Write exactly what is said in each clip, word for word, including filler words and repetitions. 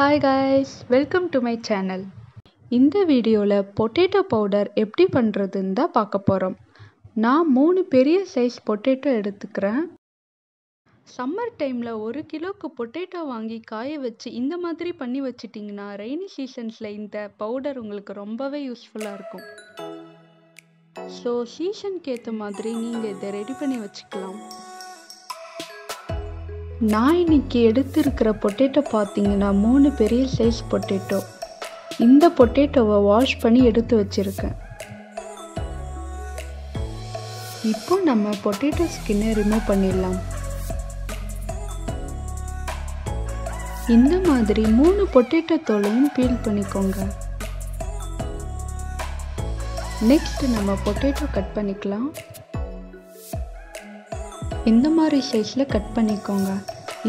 Hi guys, welcome to my channel. இந்த வீடியோல potato powder எப்படி பண்றதுன்னு தான் பார்க்க போறோம். நான் மூணு பெரிய சைஸ் potato எடுத்துக்கிறேன். சம்மர் டைம்ல ஒரு கிலோக்கு potato வாங்கி காய வச்சு இந்த மாதிரி பண்ணி வச்சிட்டீங்கன்னா ரெய்னி சீசன்ஸ்ல இந்த பவுடர் உங்களுக்கு ரொம்பவே யூஸ்ஃபுல்லா இருக்கும். சோ சீசனுக்கு ஏத்த மாதிரி நீங்க இத ரெடி பண்ணி வச்சுக்கலாம். நான் இன்னைக்கு எடுத்துக்கிற பொட்டேட்டோ பார்த்தீங்கன்னா மூணு பெரிய சைஸ் பொட்டேட்டோ. இந்த பொட்டேட்டோவை வாஷ் பண்ணி எடுத்து வச்சிருக்கேன். இப்போ நம்ம பொட்டேட்டோ ஸ்கின்னை ரிமூவ் பண்ணிடலாம். இந்த மாதிரி மூணு பொட்டேட்டோ தோலையும் பீல் பண்ணிக்கோங்க. நெக்ஸ்ட் நம்ம பொட்டேட்டோ கட் பண்ணிக்கலாம். இந்த மாதிரி சைஸில் கட் பண்ணிக்கோங்க.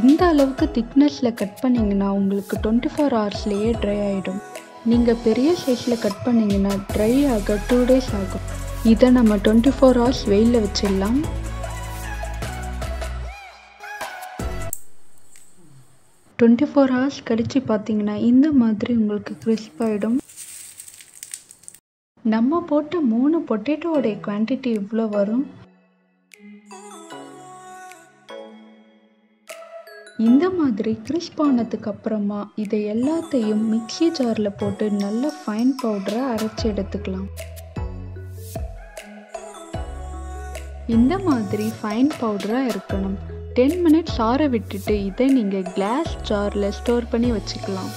இந்த அளவுக்கு திக்னஸில் கட் பண்ணிங்கன்னா உங்களுக்கு டுவெண்ட்டி ஃபோர் ஹவர்ஸ்லேயே ட்ரை ஆகிடும். நீங்கள் பெரிய சைஸில் கட் பண்ணிங்கன்னா ட்ரை ஆக டூ டேஸ் ஆகும். இதை நம்ம டுவெண்ட்டி ஃபோர் ஹவர்ஸ் வெயிலில் வச்சிடலாம். டுவெண்ட்டி ஃபோர் ஹவர்ஸ் கழித்து பார்த்தீங்கன்னா இந்த மாதிரி உங்களுக்கு கிறிஸ்ப் ஆகிடும். நம்ம போட்ட மூணு பொட்டேட்டோடைய குவான்டிட்டி இவ்வளோ வரும். இந்த மாதிரி கிறிஸ்ப் ஆனதுக்கு அப்புறமா இதை எல்லாத்தையும் மிக்ஸி ஜாரில் போட்டு நல்ல ஃபைன் பவுடரை அரைச்சி எடுத்துக்கலாம். இந்த மாதிரி ஃபைன் பவுடராக இருக்கணும். டென் மினிட்ஸ் ஆற விட்டுட்டு இதை நீங்கள் கிளாஸ் ஜாரில் ஸ்டோர் பண்ணி வச்சுக்கலாம்.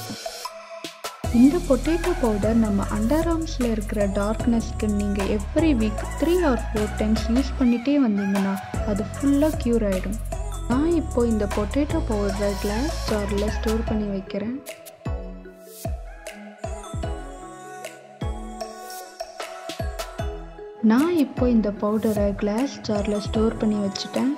இந்த பொட்டேட்டோ பவுடர் நம்ம அண்டர் ஆர்ம்ஸில் இருக்கிற டார்க்னஸ்க்கு நீங்கள் every week three or four times use பண்ணிகிட்டே வந்தீங்கன்னா அது ஃபுல்லாக க்யூர் ஆகிடும். நான் இப்போ இந்த பொட்டேட்டோ பவுடரை கிளாஸ் ஜாரில் ஸ்டோர் பண்ணி வைக்கிறேன். நான் இப்போ இந்த பவுடரை கிளாஸ் ஜாரில் ஸ்டோர் பண்ணி வச்சுட்டேன்.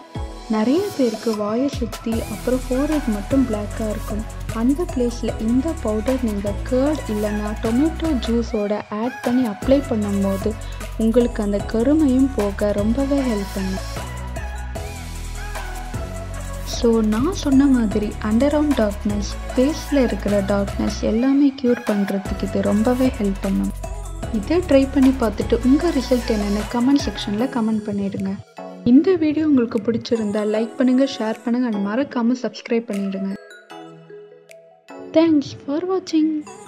நிறைய பேருக்கு வாயை சுற்றி அப்புறம் ஃபோர்ஹெட் மட்டும் பிளாக்காக இருக்கும். அந்த பிளேஸில் இந்த பவுடர் நீங்கள் கர்ட் இல்லைன்னா டொமேட்டோ ஜூஸோட ஆட் பண்ணி அப்ளை பண்ணும்போது உங்களுக்கு அந்த கருமையும் போக ரொம்பவே ஹெல்ப் பண்ணும். ஸோ நான் சொன்ன மாதிரி அண்டர் ஆர்ம் டார்க்னஸ், ஃபேஸில் இருக்கிற டார்க்னஸ் எல்லாமே க்யூர் பண்ணுறதுக்கு இது ரொம்பவே ஹெல்ப் பண்ணும். இதை ட்ரை பண்ணி பார்த்துட்டு உங்கள் ரிசல்ட் என்னென்னு கமெண்ட் செக்ஷனில் கமெண்ட் பண்ணிடுங்க. இந்த வீடியோ உங்களுக்கு பிடிச்சிருந்தா லைக் பண்ணுங்கள், ஷேர் பண்ணுங்கள், அண்ட் மறக்காமல் சப்ஸ்கிரைப் பண்ணிடுங்க. தேங்க்ஸ் ஃபார் வாட்சிங்.